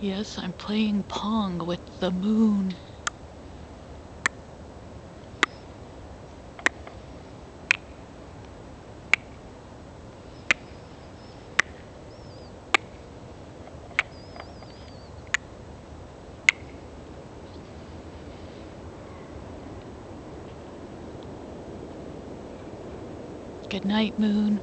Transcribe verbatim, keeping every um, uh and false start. Yes, I'm playing Pong with the moon. Good night, moon.